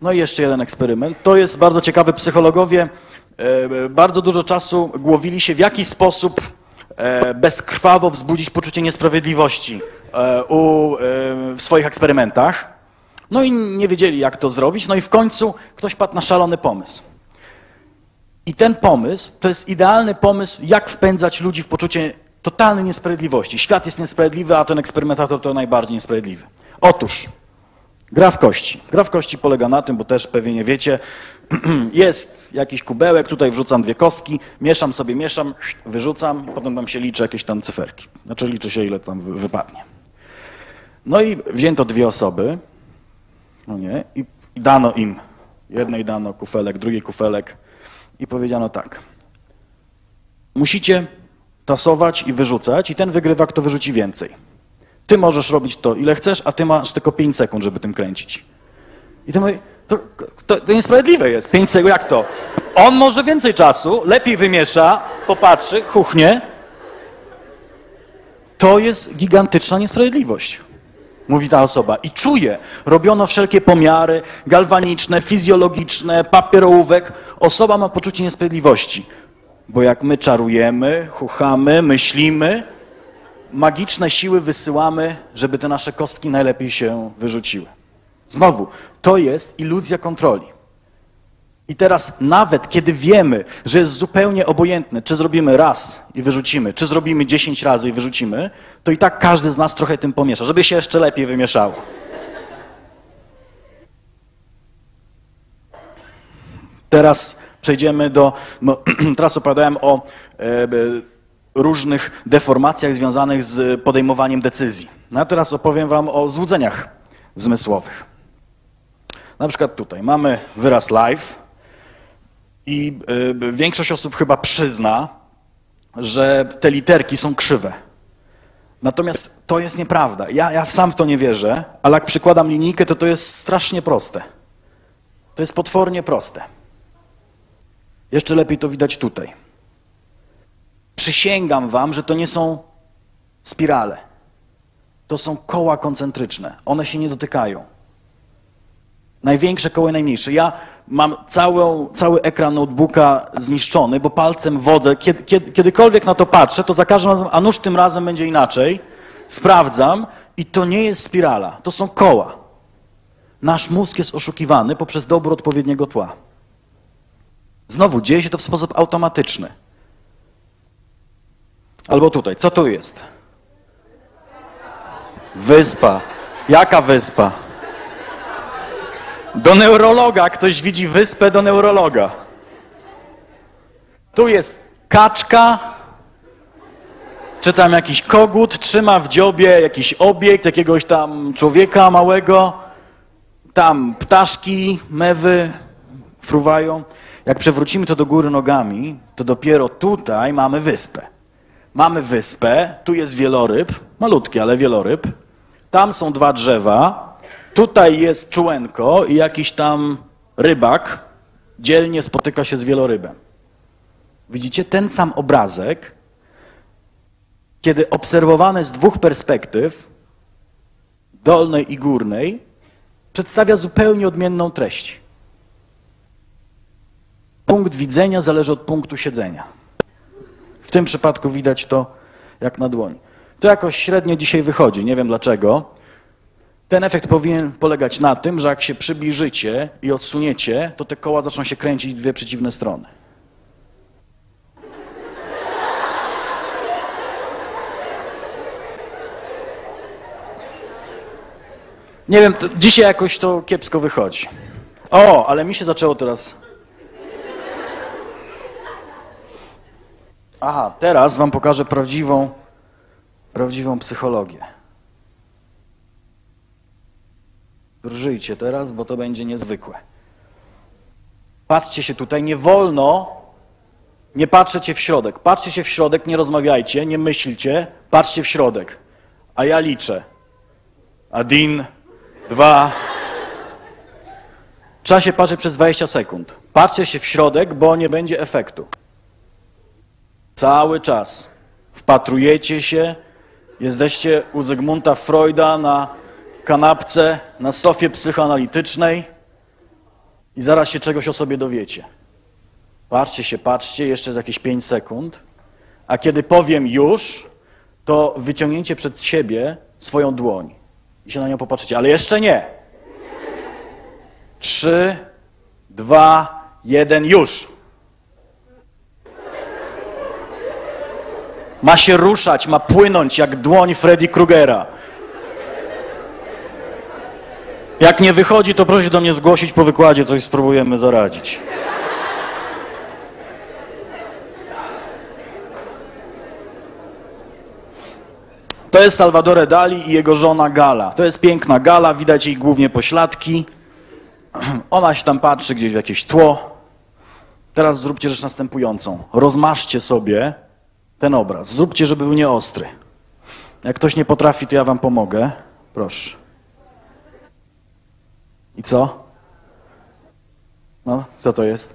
No i jeszcze jeden eksperyment. To jest bardzo ciekawe. Psychologowie bardzo dużo czasu głowili się, w jaki sposób bezkrwawo wzbudzić poczucie niesprawiedliwości w swoich eksperymentach. No i nie wiedzieli, jak to zrobić. No i w końcu ktoś padł na szalony pomysł. I ten pomysł to jest idealny pomysł, jak wpędzać ludzi w poczucie totalnej niesprawiedliwości. Świat jest niesprawiedliwy, a ten eksperymentator to najbardziej niesprawiedliwy. Otóż gra w kości. Gra w kości polega na tym, bo też pewnie nie wiecie, jest jakiś kubełek, tutaj wrzucam dwie kostki, mieszam sobie, mieszam, wyrzucam, potem tam się liczy jakieś tam cyferki. Znaczy liczy się, ile tam wypadnie. No i wzięto dwie osoby, no nie, i dano im. Jednej dano kufelek, drugiej kufelek i powiedziano tak. Musicie tasować i wyrzucać i ten wygrywa, kto wyrzuci więcej. Ty możesz robić to, ile chcesz, a ty masz tylko 5 sekund, żeby tym kręcić. I ty mówisz, to niesprawiedliwe jest, 5 sekund, jak to? On może więcej czasu, lepiej wymiesza, popatrzy, chuchnie. To jest gigantyczna niesprawiedliwość, mówi ta osoba. I czuje, robiono wszelkie pomiary galwaniczne, fizjologiczne, papierołówek. Osoba ma poczucie niesprawiedliwości, bo jak my czarujemy, chuchamy, myślimy, magiczne siły wysyłamy, żeby te nasze kostki najlepiej się wyrzuciły. Znowu, to jest iluzja kontroli. I teraz nawet kiedy wiemy, że jest zupełnie obojętne, czy zrobimy raz i wyrzucimy, czy zrobimy 10 razy i wyrzucimy, to i tak każdy z nas trochę tym pomiesza, żeby się jeszcze lepiej wymieszało. Teraz przejdziemy do... No, teraz opowiadałem o... różnych deformacjach związanych z podejmowaniem decyzji. No a teraz opowiem wam o złudzeniach zmysłowych. Na przykład tutaj mamy wyraz live i większość osób chyba przyzna, że te literki są krzywe. Natomiast to jest nieprawda. Ja sam w to nie wierzę, ale jak przykładam linijkę, to jest strasznie proste. To jest potwornie proste. Jeszcze lepiej to widać tutaj. Przysięgam wam, że to nie są spirale. To są koła koncentryczne. One się nie dotykają. Największe koło i najmniejsze. Ja mam cały ekran notebooka zniszczony, bo palcem wodzę. Kiedykolwiek na to patrzę, to za każdym razem, a nuż tym razem będzie inaczej. Sprawdzam i to nie jest spirala. To są koła. Nasz mózg jest oszukiwany poprzez dobór odpowiedniego tła. Znowu, dzieje się to w sposób automatyczny. Albo tutaj. Co tu jest? Wyspa. Jaka wyspa? Do neurologa. Ktoś widzi wyspę do neurologa. Tu jest kaczka. Czy tam jakiś kogut trzyma w dziobie jakiś obiekt, jakiegoś tam człowieka małego. Tam ptaszki, mewy fruwają. Jak przewrócimy to do góry nogami, to dopiero tutaj mamy wyspę. Mamy wyspę, tu jest wieloryb, malutki, ale wieloryb. Tam są dwa drzewa, tutaj jest czółenko i jakiś tam rybak dzielnie spotyka się z wielorybem. Widzicie, ten sam obrazek, kiedy obserwowany z dwóch perspektyw, dolnej i górnej, przedstawia zupełnie odmienną treść. Punkt widzenia zależy od punktu siedzenia. W tym przypadku widać to jak na dłoni. To jakoś średnio dzisiaj wychodzi, nie wiem dlaczego. Ten efekt powinien polegać na tym, że jak się przybliżycie i odsuniecie, to te koła zaczną się kręcić w dwie przeciwne strony. Nie wiem, dzisiaj jakoś to kiepsko wychodzi. O, ale mi się zaczęło teraz... Aha, teraz wam pokażę prawdziwą psychologię. Drżyjcie teraz, bo to będzie niezwykłe. Patrzcie się tutaj, nie wolno, nie patrzcie w środek. Patrzcie się w środek, nie rozmawiajcie, nie myślcie, patrzcie w środek. A ja liczę. 1, 2... Trzeba się patrzeć przez 20 sekund. Patrzcie się w środek, bo nie będzie efektu. Cały czas wpatrujecie się, jesteście u Zygmunta Freuda na kanapce, na sofie psychoanalitycznej, I zaraz się czegoś o sobie dowiecie. Patrzcie, jeszcze za jakieś 5 sekund. A kiedy powiem już, to wyciągnięcie przed siebie swoją dłoń i się na nią popatrzycie. Ale jeszcze nie. 3, 2, 1, już. Ma się ruszać, ma płynąć jak dłoń Freddy Krugera. Jak nie wychodzi, to proszę do mnie zgłosić po wykładzie, coś spróbujemy zaradzić. To jest Salvador Dali i jego żona Gala. To jest piękna Gala, widać jej głównie pośladki. Ona się tam patrzy gdzieś w jakieś tło. Teraz zróbcie rzecz następującą. Rozmaszcie sobie ten obraz. Zróbcie, żeby był nieostry. Jak ktoś nie potrafi, to ja wam pomogę. Proszę. I co? No, co to jest?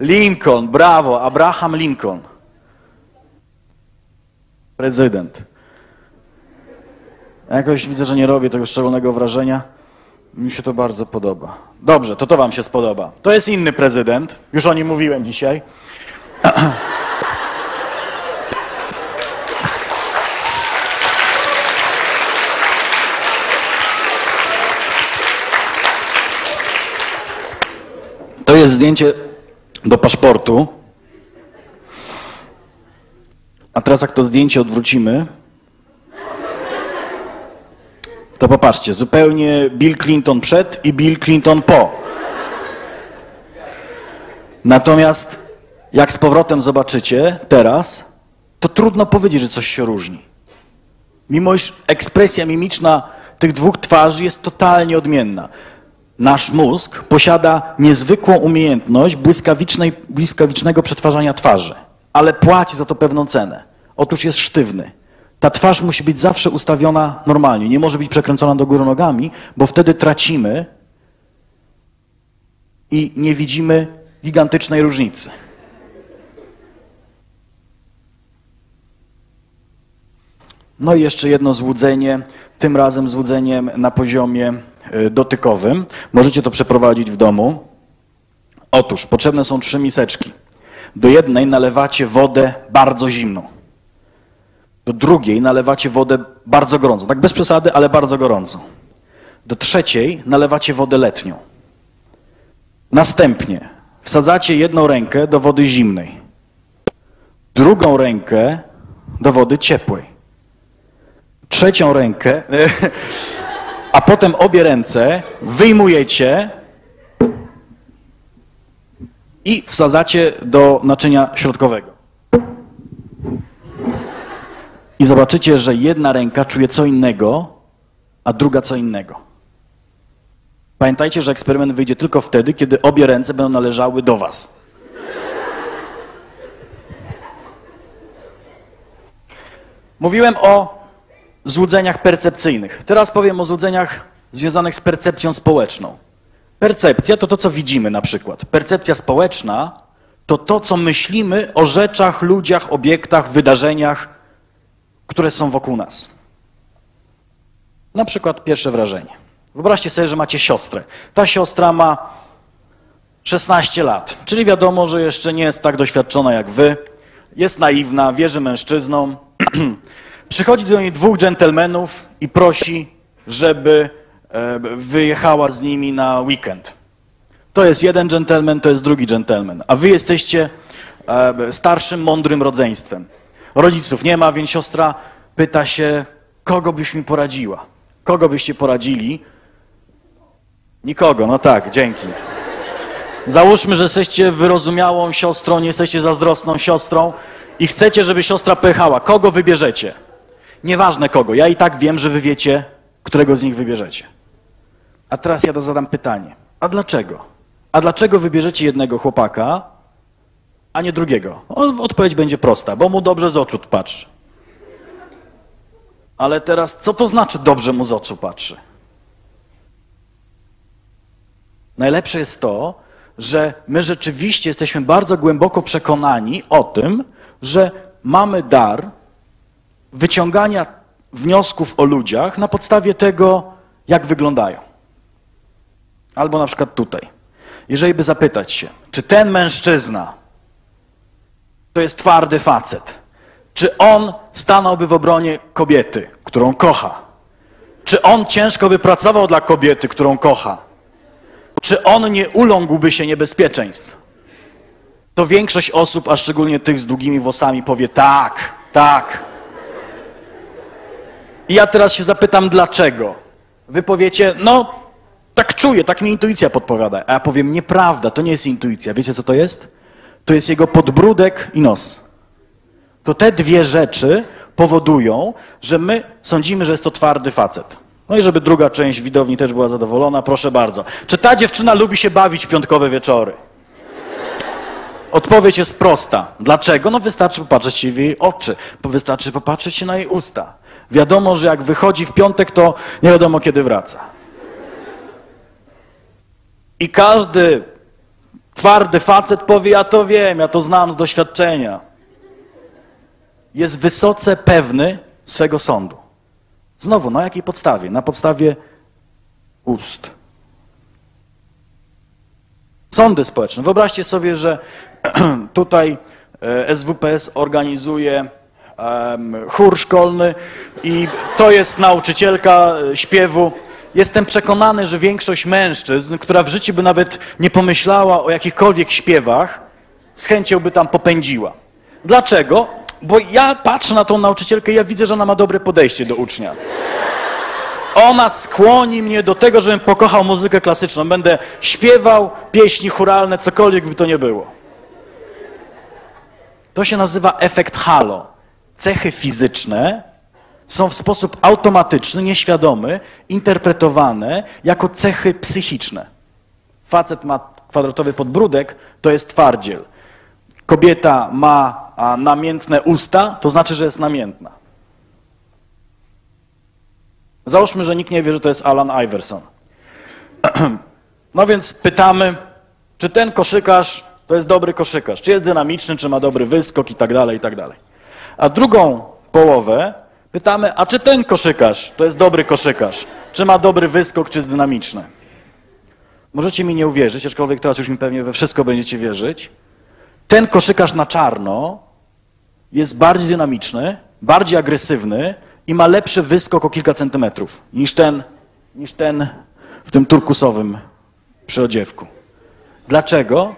Lincoln, brawo, Abraham Lincoln. Prezydent. Jakoś widzę, że nie robię tego szczególnego wrażenia. Mi się to bardzo podoba. Dobrze, to wam się spodoba. To jest inny prezydent. Już o nim mówiłem dzisiaj. To jest zdjęcie do paszportu. A teraz jak to zdjęcie odwrócimy, to popatrzcie, zupełnie Bill Clinton przed i Bill Clinton po. Natomiast jak z powrotem zobaczycie teraz, to trudno powiedzieć, że coś się różni. Mimo iż ekspresja mimiczna tych dwóch twarzy jest totalnie odmienna. Nasz mózg posiada niezwykłą umiejętność błyskawicznego przetwarzania twarzy, ale płaci za to pewną cenę. Otóż jest sztywny. Ta twarz musi być zawsze ustawiona normalnie, nie może być przekręcona do góry nogami, bo wtedy tracimy i nie widzimy gigantycznej różnicy. No i jeszcze jedno złudzenie, tym razem złudzeniem na poziomie dotykowym. Możecie to przeprowadzić w domu. Otóż potrzebne są 3 miseczki. Do jednej nalewacie wodę bardzo zimną. Do drugiej nalewacie wodę bardzo gorącą. Tak bez przesady, ale bardzo gorącą. Do trzeciej nalewacie wodę letnią. Następnie wsadzacie jedną rękę do wody zimnej. Drugą rękę do wody ciepłej. Trzecią rękę... A potem obie ręce wyjmujecie i wsadzacie do naczynia środkowego. I zobaczycie, że jedna ręka czuje co innego, a druga co innego. Pamiętajcie, że eksperyment wyjdzie tylko wtedy, kiedy obie ręce będą należały do was. Mówiłem o złudzeniach percepcyjnych. Teraz powiem o złudzeniach związanych z percepcją społeczną. Percepcja to to, co widzimy na przykład. Percepcja społeczna to to, co myślimy o rzeczach, ludziach, obiektach, wydarzeniach, które są wokół nas. Na przykład pierwsze wrażenie. Wyobraźcie sobie, że macie siostrę. Ta siostra ma 16 lat, czyli wiadomo, że jeszcze nie jest tak doświadczona jak wy. Jest naiwna, wierzy mężczyznom. Przychodzi do niej 2 dżentelmenów i prosi, żeby wyjechała z nimi na weekend. To jest jeden dżentelmen, to jest drugi dżentelmen. A wy jesteście starszym, mądrym rodzeństwem. Rodziców nie ma, więc siostra pyta się, kogo byś mi poradziła? Kogo byście poradzili? Nikogo, no tak, dzięki. Załóżmy, że jesteście wyrozumiałą siostrą, nie jesteście zazdrosną siostrą i chcecie, żeby siostra pojechała. Kogo wybierzecie? Nieważne kogo, ja i tak wiem, że wy wiecie, którego z nich wybierzecie. A teraz ja zadam pytanie, a dlaczego? A dlaczego wybierzecie jednego chłopaka, a nie drugiego? Odpowiedź będzie prosta, bo mu dobrze z oczu patrzy. Ale teraz, co to znaczy dobrze mu z oczu patrzy? Najlepsze jest to, że my rzeczywiście jesteśmy bardzo głęboko przekonani o tym, że mamy dar wyciągania wniosków o ludziach na podstawie tego, jak wyglądają. Albo na przykład tutaj. jeżeli by zapytać się, czy ten mężczyzna to jest twardy facet, czy on stanąłby w obronie kobiety, którą kocha, czy on ciężko by pracował dla kobiety, którą kocha, czy on nie uląkłby się niebezpieczeństw, to większość osób, a szczególnie tych z długimi włosami, powie tak, tak. I ja teraz się zapytam, dlaczego? Wy powiecie, no tak czuję, tak mi intuicja podpowiada. A ja powiem, nieprawda, to nie jest intuicja. Wiecie, co to jest? To jest jego podbródek i nos. To te dwie rzeczy powodują, że my sądzimy, że jest to twardy facet. No i żeby druga część widowni też była zadowolona, proszę bardzo. Czy ta dziewczyna lubi się bawić w piątkowe wieczory? Odpowiedź jest prosta. Dlaczego? No wystarczy popatrzeć się w jej oczy, wystarczy popatrzeć się na jej usta. Wiadomo, że jak wychodzi w piątek, to nie wiadomo, kiedy wraca. I każdy twardy facet powie, ja to wiem, ja to znam z doświadczenia. Jest wysoce pewny swego sądu. Znowu, na jakiej podstawie? Na podstawie ust. Sądy społeczne. Wyobraźcie sobie, że tutaj SWPS organizuje chór szkolny i to jest nauczycielka śpiewu. Jestem przekonany, że większość mężczyzn, która w życiu by nawet nie pomyślała o jakichkolwiek śpiewach, z chęcią by tam popędziła. Dlaczego? Bo ja patrzę na tą nauczycielkę i ja widzę, że ona ma dobre podejście do ucznia. Ona skłoni mnie do tego, żebym pokochał muzykę klasyczną. Będę śpiewał pieśni chóralne, cokolwiek by to nie było. To się nazywa efekt halo. Cechy fizyczne są w sposób automatyczny, nieświadomy, interpretowane jako cechy psychiczne. Facet ma kwadratowy podbródek, to jest twardziel. Kobieta ma namiętne usta, to znaczy, że jest namiętna. Załóżmy, że nikt nie wie, że to jest Alan Iverson. No więc pytamy, czy ten koszykarz to jest dobry koszykarz, czy jest dynamiczny, czy ma dobry wyskok i tak dalej, i tak dalej. A drugą połowę pytamy, a czy ten koszykarz to jest dobry koszykarz, czy ma dobry wyskok, czy jest dynamiczny. Możecie mi nie uwierzyć, aczkolwiek teraz już mi pewnie we wszystko będziecie wierzyć. Ten koszykarz na czarno jest bardziej dynamiczny, bardziej agresywny i ma lepszy wyskok o kilka centymetrów niż ten w tym turkusowym przyodziewku. Dlaczego?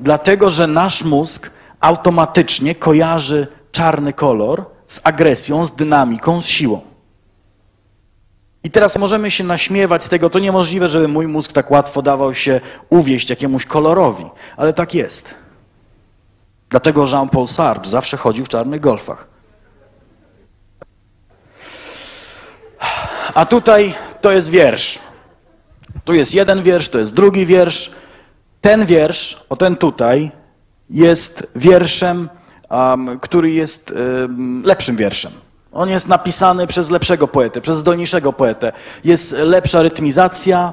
Dlatego, że nasz mózg automatycznie kojarzy czarny kolor z agresją, z dynamiką, z siłą. I teraz możemy się naśmiewać z tego, to niemożliwe, żeby mój mózg tak łatwo dawał się uwieść jakiemuś kolorowi, ale tak jest. Dlatego Jean-Paul Sartre zawsze chodził w czarnych golfach. A tutaj to jest wiersz. Tu jest jeden wiersz, to jest drugi wiersz. Ten wiersz, o ten tutaj, jest wierszem, który jest lepszym wierszem. On jest napisany przez lepszego poetę, przez zdolniejszego poetę. Jest lepsza rytmizacja,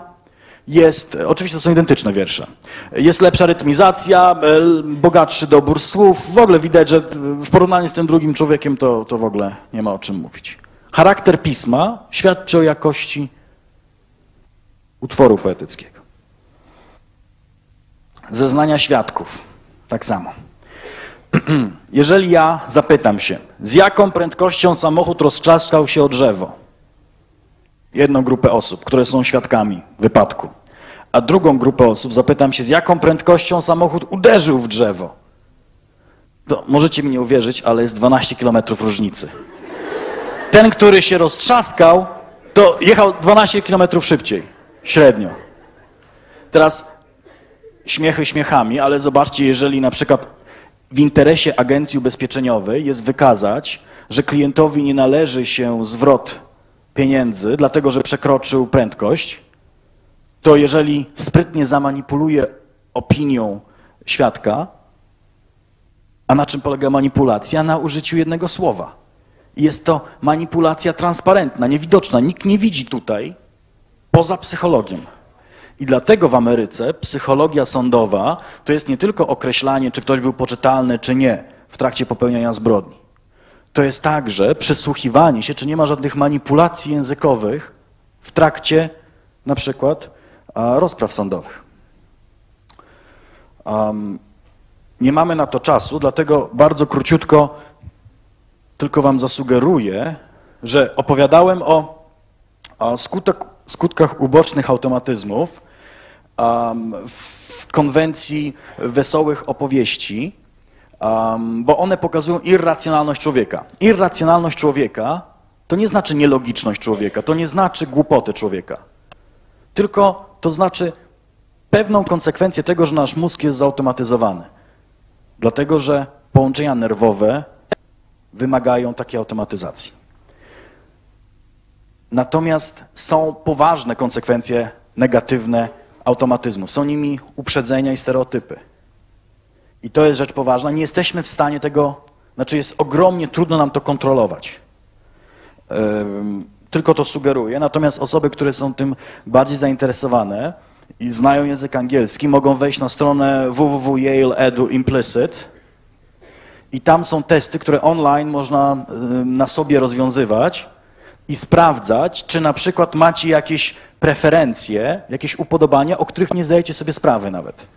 jest... Oczywiście to są identyczne wiersze. Jest lepsza rytmizacja, bogatszy dobór słów. W ogóle widać, że w porównaniu z tym drugim człowiekiem to w ogóle nie ma o czym mówić. Charakter pisma świadczy o jakości utworu poetyckiego. Zeznania świadków. Tak samo. Jeżeli ja zapytam się, z jaką prędkością samochód roztrzaskał się o drzewo? Jedną grupę osób, które są świadkami wypadku. A drugą grupę osób zapytam się, z jaką prędkością samochód uderzył w drzewo? To możecie mi nie uwierzyć, ale jest 12 km różnicy. Ten, który się roztrzaskał, to jechał 12 km szybciej, średnio. Teraz śmiechy śmiechami, ale zobaczcie, jeżeli na przykład w interesie agencji ubezpieczeniowej jest wykazać, że klientowi nie należy się zwrot pieniędzy, dlatego że przekroczył prędkość, to jeżeli sprytnie zamanipuluje opinią świadka, a na czym polega manipulacja? Na użyciu jednego słowa. Jest to manipulacja transparentna, niewidoczna. Nikt nie widzi tutaj poza psychologiem. I dlatego w Ameryce psychologia sądowa to jest nie tylko określanie, czy ktoś był poczytalny, czy nie w trakcie popełniania zbrodni. To jest także przysłuchiwanie się, czy nie ma żadnych manipulacji językowych w trakcie na przykład rozpraw sądowych. Nie mamy na to czasu, dlatego bardzo króciutko tylko wam zasugeruję, że opowiadałem o skutkach ubocznych automatyzmów w konwencji wesołych opowieści, bo one pokazują irracjonalność człowieka. Irracjonalność człowieka to nie znaczy nielogiczność człowieka, to nie znaczy głupoty człowieka, tylko to znaczy pewną konsekwencję tego, że nasz mózg jest zautomatyzowany. Dlatego, że połączenia nerwowe wymagają takiej automatyzacji. Natomiast są poważne konsekwencje negatywne automatyzmu. Są nimi uprzedzenia i stereotypy. I to jest rzecz poważna. Nie jesteśmy w stanie tego, znaczy jest ogromnie trudno nam to kontrolować. Tylko to sugeruję. Natomiast osoby, które są tym bardziej zainteresowane i znają język angielski, mogą wejść na stronę www.yale.edu/implicit i tam są testy, które online można na sobie rozwiązywać i sprawdzać, czy na przykład macie jakieś preferencje, jakieś upodobania, o których nie zdajecie sobie sprawy nawet.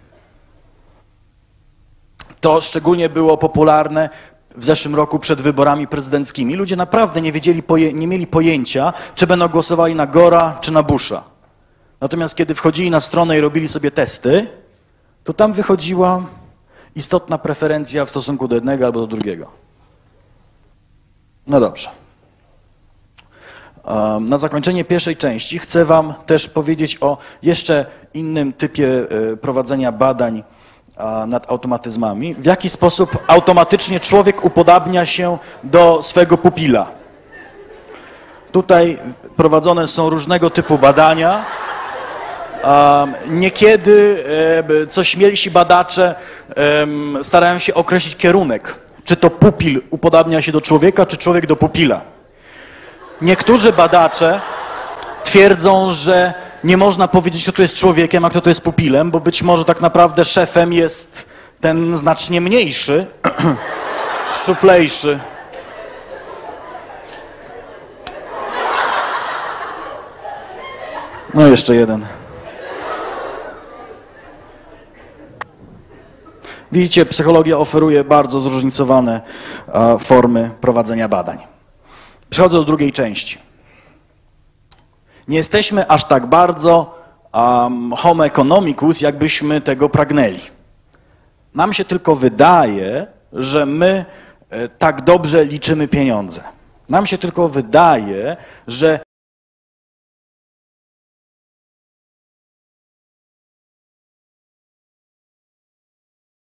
To szczególnie było popularne w zeszłym roku przed wyborami prezydenckimi. Ludzie naprawdę nie wiedzieli, nie mieli pojęcia, czy będą głosowali na Gora czy na Busha. Natomiast kiedy wchodzili na stronę i robili sobie testy, to tam wychodziła istotna preferencja w stosunku do jednego albo do drugiego. No dobrze. Na zakończenie pierwszej części chcę wam też powiedzieć o jeszcze innym typie prowadzenia badań nad automatyzmami. W jaki sposób automatycznie człowiek upodabnia się do swego pupila. Tutaj prowadzone są różnego typu badania. Niekiedy co śmielsi badacze starają się określić kierunek. Czy to pupil upodabnia się do człowieka, czy człowiek do pupila. Niektórzy badacze twierdzą, że nie można powiedzieć, kto to jest człowiekiem, a kto to jest pupilem, bo być może tak naprawdę szefem jest ten znacznie mniejszy, szczuplejszy. No jeszcze jeden. Widzicie, psychologia oferuje bardzo zróżnicowane formy prowadzenia badań. Przechodzę do drugiej części. Nie jesteśmy aż tak bardzo homo economicus, jakbyśmy tego pragnęli. Nam się tylko wydaje, że my tak dobrze liczymy pieniądze. Nam się tylko wydaje, że